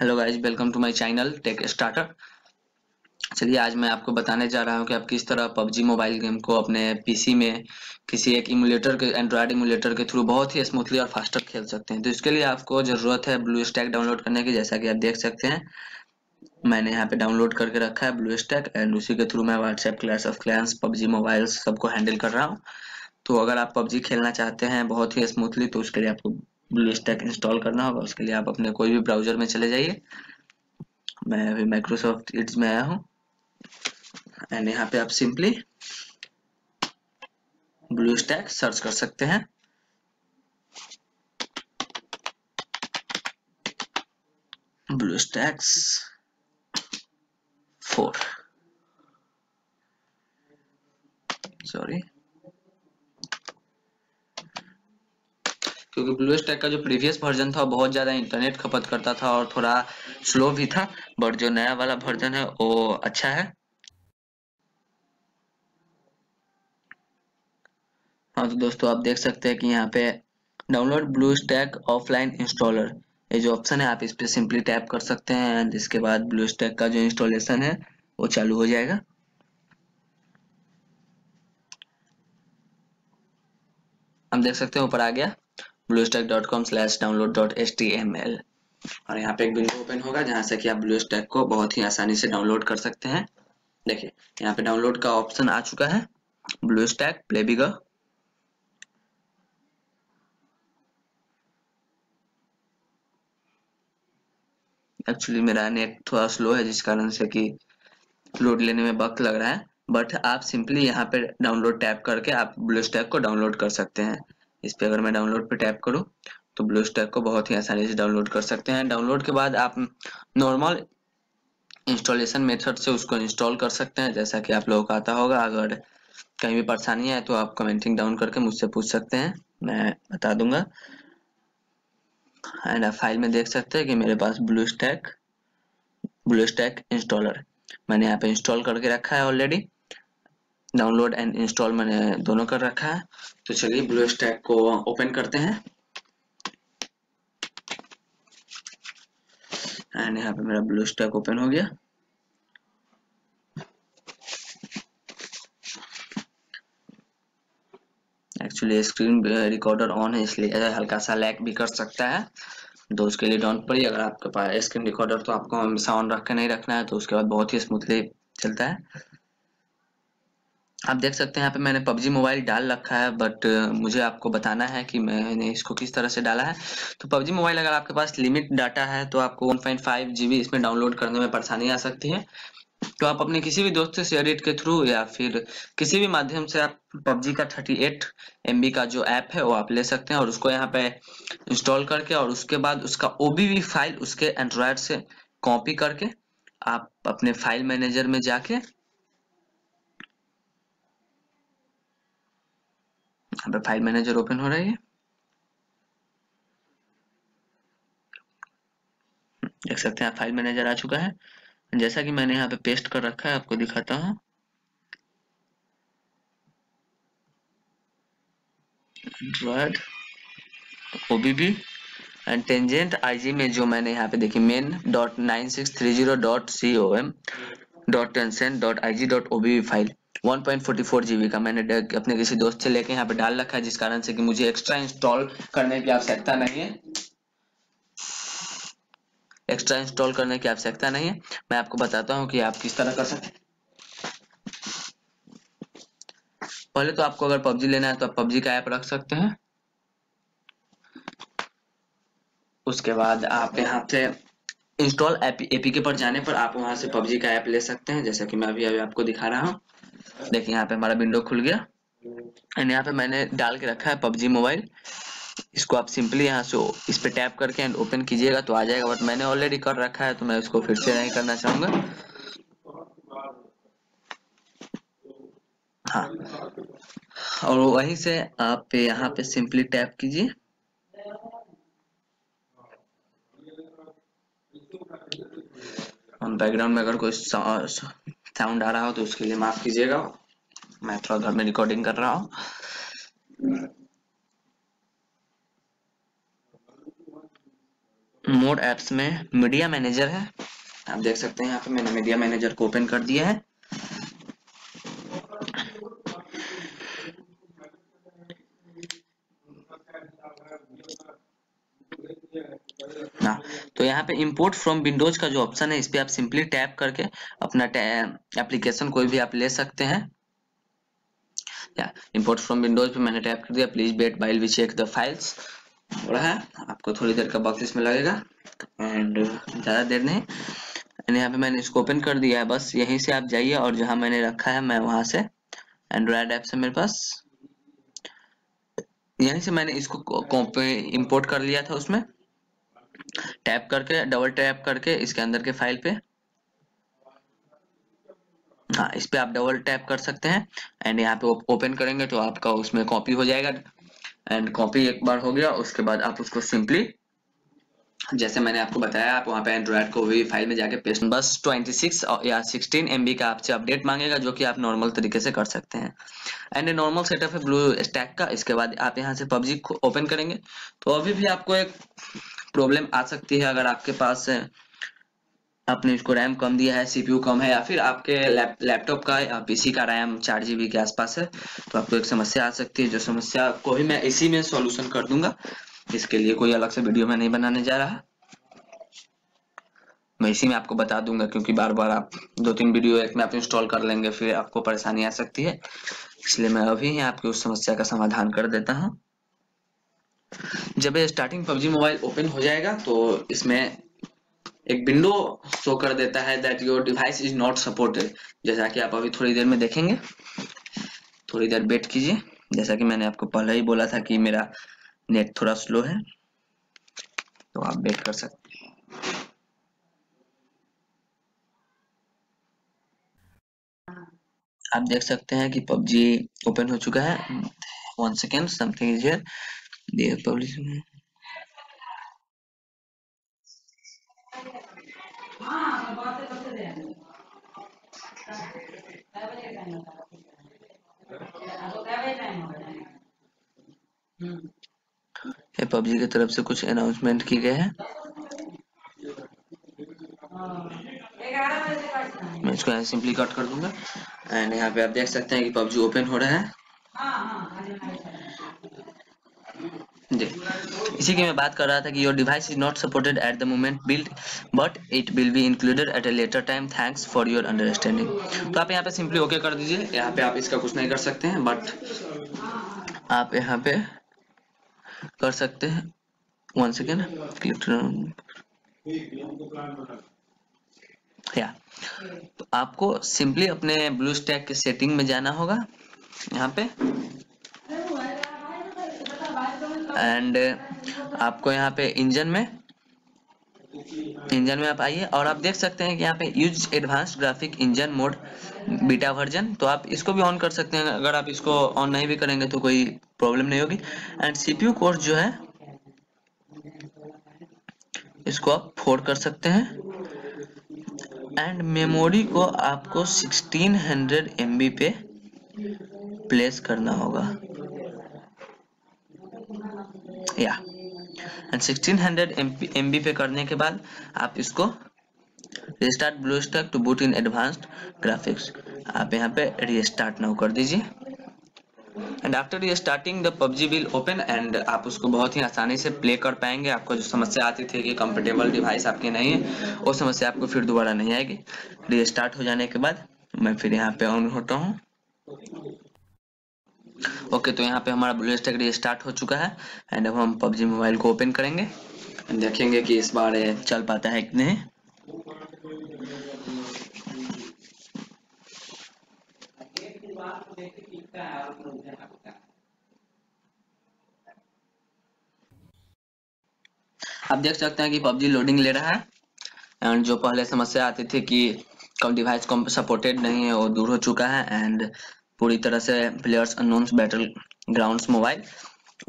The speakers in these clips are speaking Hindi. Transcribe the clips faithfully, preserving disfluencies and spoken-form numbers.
Hello guys, welcome to my channel tech starter. चलिए आज मैं आपको बताने जा रहा हूं कि आप किस तरह पबजी मोबाइल गेम को अपने पीसी में किसी एक इमुलेटर के एंड्रॉयड इमुलेटर के थ्रू बहुत ही स्मूथली और फास्टर खेल सकते हैं। तो इसके लिए आपको ज़रूरत है ब्लू स्टैक डाउनलोड करने की। जैसा कि आप देख सकते हैं मैंने यहाँ पे डाउनलोड करके रखा है ब्लू स्टैक एंड उसी के थ्रू मैं WhatsApp, clash of clans, PUBG mobile सबको हैंडल कर रहा हूँ। तो अगर आप पबजी खेलना चाहते हैं बहुत ही स्मूथली तो उसके लिए आपको BlueStack इंस्टॉल करना होगा। उसके लिए आप अपने कोई भी ब्राउजर में चले जाइए। मैं अभी माइक्रोसॉफ्ट एड्स में आया हूँ एंड यहाँ पे आप सिंपली BlueStack सर्च कर सकते हैं। BlueStack फोर सॉरी क्योंकि BlueStack का जो प्रीवियस वर्जन था बहुत ज़्यादा इंटरनेट खपत करता था और थोड़ा स्लो भी था, बट जो नया वाला वर्जन है वो अच्छा है। हाँ तो दोस्तों आप देख सकते हैं कि यहाँ पे डाउनलोड BlueStack ऑफलाइन इंस्टॉलर ये जो ऑप्शन है आप इस पर सिंपली टैप कर सकते हैं एंड इसके बाद BlueStack का जो इंस्टॉलेशन है वो चालू हो जाएगा। हम देख सकते हैं ऊपर आ गया bluestack dot com slash download dot h t m l और यहाँ पे एक विंडो ओपन होगा जहाँ से कि आप BlueStack को बहुत ही आसानी से डाउनलोड कर सकते हैं। देखिए यहाँ पे डाउनलोड का ऑप्शन आ चुका है। BlueStack प्ले बिगर, एक्चुअली मेरा नेट थोड़ा स्लो है जिस कारण से कि लोड लेने में वक्त लग रहा है, बट आप सिंपली यहाँ पे डाउनलोड टैप करके आप BlueStack को डाउनलोड कर सकते हैं। इस पे अगर मैं डाउनलोड पे टैप करूं तो BlueStack को बहुत ही आसानी से डाउनलोड कर सकते हैं। डाउनलोड के बाद आप नॉर्मल इंस्टॉलेशन मेथड से उसको इंस्टॉल कर सकते हैं जैसा कि आप लोगों को आता होगा। अगर कहीं भी परेशानी है तो आप कमेंटिंग डाउन करके मुझसे पूछ सकते हैं, मैं बता दूंगा। एंड आप फाइल में देख सकते हैं कि मेरे पास BlueStack BlueStack इंस्टॉलर मैंने यहाँ पे इंस्टॉल करके रखा है ऑलरेडी। डाउनलोड एंड इंस्टॉल मैंने दोनों कर रखा है। तो चलिए BlueStack को ओपन करते हैं एंड यहाँ पे मेरा BlueStack ओपन हो गया। एक्चुअली स्क्रीन रिकॉर्डर ऑन है इसलिए हल्का सा लैग भी कर सकता है, तो उसके लिए डाउन पड़ी। अगर आपके पास स्क्रीन रिकॉर्डर तो आपको हमेशा ऑन रख के नहीं रखना है, तो उसके बाद बहुत ही स्मूथली चलता है। आप देख सकते हैं यहाँ पे मैंने पबजी मोबाइल डाल रखा है, बट मुझे आपको बताना है कि मैंने इसको किस तरह से डाला है। तो पबजी मोबाइल अगर आपके पास लिमिट डाटा है तो आपको one point five G B इसमें डाउनलोड करने में परेशानी आ सकती है। तो आप अपने किसी भी दोस्त से शेयर इट के थ्रू या फिर किसी भी माध्यम से आप पबजी का थर्टी एट एम बी का जो ऐप है वो आप ले सकते हैं और उसको यहाँ पे इंस्टॉल करके और उसके बाद उसका ओ बी वी फाइल उसके एंड्रॉयड से कॉपी करके आप अपने फाइल मैनेजर में जाके यहाँ पे फाइल मैनेजर ओपन हो रही है, देख सकते हैं आप। फाइल मैनेजर आ चुका है। जैसा कि मैंने यहाँ पे पेस्ट कर रखा है आपको दिखाता हूँ। Android OBB and Tencent IG में जो मैंने यहाँ पे देखी main dot nine six three zero dot C O M dot Tencent dot I G dot OBB file one point four four G B का मैंने अपने किसी दोस्त से लेके यहाँ पे डाल रखा है, जिस कारण से कि मुझे एक्स्ट्रा इंस्टॉल करने की आवश्यकता नहीं है एक्स्ट्रा इंस्टॉल करने की आवश्यकता नहीं है। मैं आपको बताता हूँ कि आप किस तरह कर सकते हैं। पहले तो आपको अगर पबजी लेना है तो आप पबजी का ऐप रख सकते हैं। उसके बाद आप यहाँ से इंस्टॉल एपीके पर जाने पर आप वहां से पबजी का ऐप ले सकते हैं जैसा कि मैं अभी अभी आपको दिखा रहा हूँ। देखिए यहाँ पे हमारा विंडो खुल गया एंड यहाँ पे मैंने डाल के रखा है पबजी मोबाइल। इसको आप सिंपली यहाँ से इस पे टैप करके एंड ओपन कीजिएगा तो आ जाएगा, बट मैंने ऑलरेडी कर रखा है तो मैं इसको फिर से नहीं करना चाहूंगा। हाँ, और वहीं से आप यहाँ पे सिंपली टैप कीजिए। बैकग्राउंड में अगर कोई साउंड आ रहा हो तो उसके लिए माफ कीजिएगा, मैं थोड़ा घर में रिकॉर्डिंग कर रहा हूँ। मोड एप्स में मीडिया मैनेजर है, आप देख सकते हैं यहाँ पे मैंने मीडिया मैनेजर को ओपन कर दिया है। ना, तो यहाँ पे इंपोर्ट फ्रॉम विंडोज का जो ऑप्शन है इस पे आप सिंपली टैप करके अपना एप्लीकेशन कोई भी आप ले सकते हैं। या इंपोर्ट फ्रॉम विंडोज पे मैंने टैप कर दिया। Please wait while we check the files हो रहा है, आपको थोड़ी देर का वक्त इसमें लगेगा एंड ज्यादा देर नहीं। यहाँ पे मैंने इसको ओपन कर दिया है, बस यहीं से आप जाइए और जहां मैंने रखा है मैं वहां से एंड्रॉयड ऐप से मेरे पास यहीं से मैंने इसको इंपोर्ट कर लिया था। उसमें टैप करके डबल टैप करके इसके अंदर के फाइल पे, हाँ इस पे आप डबल टैप कर सकते हैं एंड यहाँ पे ओपन करेंगे तो आपका उसमें कॉपी हो जाएगा। एंड कॉपी एक बार हो गया उसके बाद आप उसको सिंपली जैसे मैंने आपको बताया आप वहाँ पे एंड्रॉयड को भी फाइल में जाके पेस्ट। बस छब्बीस या सोलह एमबी का आपसे अपडेट मांगेगा जो कि आप नॉर्मल तरीके से कर सकते हैं। एंड नॉर्मल सेटअप है ब्लू स्टैक का। इसके बाद आप यहाँ से पबजी ओपन करेंगे तो अभी भी आपको एक प्रॉब्लम आ सकती है। अगर आपके पास आपने इसको रैम कम दिया है, सीपीयू कम है या फिर आपके लैप, लैपटॉप का या पीसी का रैम चार जीबी के आसपास है तो आपको एक समस्या आ सकती है, जो समस्या को भी मैं इसी में सॉल्यूशन कर दूंगा। इसके लिए कोई अलग से वीडियो मैं नहीं बनाने जा रहा, मैं इसी में आपको बता दूंगा क्योंकि बार बार आप दो तीन वीडियो एक में आप इंस्टॉल कर लेंगे फिर आपको परेशानी आ सकती है, इसलिए मैं अभी आपकी उस समस्या का समाधान कर देता हूँ। जब ये स्टार्टिंग पबजी मोबाइल ओपन हो जाएगा तो इसमें एक विंडो शो कर देता है that your device is not supported, जैसा कि आप अभी थोड़ी देर में देखेंगे। थोड़ी देर वेट कीजिए, जैसा कि मैंने आपको पहले ही बोला था कि मेरा नेट थोड़ा स्लो है तो आप वेट कर सकते हैं। आप देख सकते हैं कि पबजी ओपन हो चुका है। One second something is here publish में ये पबजी की तरफ से कुछ अनाउंसमेंट की गए हैं। मैं इसको यहाँ सिंपली कट कर दूंगा एंड यहाँ पे आप देख सकते हैं कि पबजी ओपन हो रहा है। इसी की मैं बात कर रहा था कि your device is not supported at the moment build but it will be included at a later time, thanks for your understanding. तो आप यहाँ पे सिंपली ओके कर दीजिए। यहाँ पे आप इसका कुछ नहीं कर सकते हैं बट आप यहाँ पे कर सकते हैं। वन सेकेंड या तो आपको सिंपली अपने ब्लूस्टैक के सेटिंग में जाना होगा यहाँ पे एंड आपको यहाँ पे इंजन में इंजन में आप आइए और आप देख सकते हैं कि यहाँ पे use advance graphic engine mode beta version, तो आप इसको भी ऑन कर सकते हैं। अगर आप इसको ऑन नहीं भी करेंगे तो कोई प्रॉब्लम नहीं होगी। एंड सीपीयू कोर्स जो है इसको आप फोर कर सकते हैं एंड मेमोरी को आपको सोलह सौ एमबी पे प्लेस करना होगा। या एंड सोलह सौ एमबी पे करने के बाद आप इसको restart BlueStack to boot in advanced graphics, आप यहाँ पे रीस्टार्ट नाउ कर दीजिए and after restarting the PUBG will open and आप उसको बहुत ही आसानी से प्ले कर पाएंगे। आपको जो समस्या आती थी कि कंफर्टेबल डिवाइस आपके नहीं है वो समस्या आपको फिर दोबारा नहीं आएगी। रीस्टार्ट हो जाने के बाद मैं फिर यहाँ पे ऑन होता हूँ। ओके okay, तो यहाँ पे हमारा ब्लूस्टैक रीस्टार्ट हो चुका है एंड अब हम पबजी मोबाइल को ओपन करेंगे, देखेंगे कि इस बार चल पाता है कि नहीं। आप देख सकते हैं कि पबजी लोडिंग ले रहा है एंड जो पहले समस्या आती थी कि कम डिवाइस कम सपोर्टेड नहीं है वो दूर हो चुका है एंड पूरी तरह से players unknowns battle grounds mobile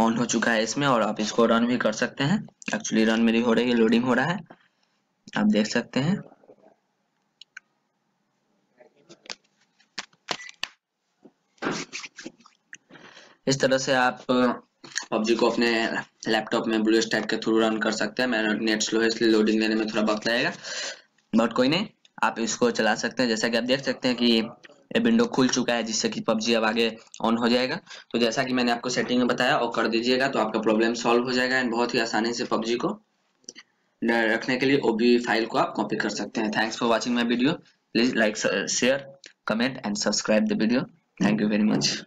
on हो चुका है इसमें और आप इसको रन भी कर सकते हैं। एक्चुअली रन मेरी हो रही है, लोडिंग हो रहा है, आप देख सकते हैं। इस तरह से आप पबजी को अपने लैपटॉप में ब्लू स्टैक के थ्रू रन कर सकते हैं। मेरा नेट स्लो है इसलिए लोडिंग लेने में थोड़ा वक्त लगेगा, बट कोई नहीं, आप इसको चला सकते हैं। जैसा कि आप देख सकते हैं कि विंडो खुल चुका है जिससे कि पबजी अब आगे ऑन हो जाएगा। तो जैसा कि मैंने आपको सेटिंग में बताया और कर दीजिएगा तो आपका प्रॉब्लम सॉल्व हो जाएगा एंड बहुत ही आसानी से पबजी को रखने के लिए ओबी फाइल को आप कॉपी कर सकते हैं। Thanks for watching my video. Please like, share, comment and subscribe the video. Thank you very much.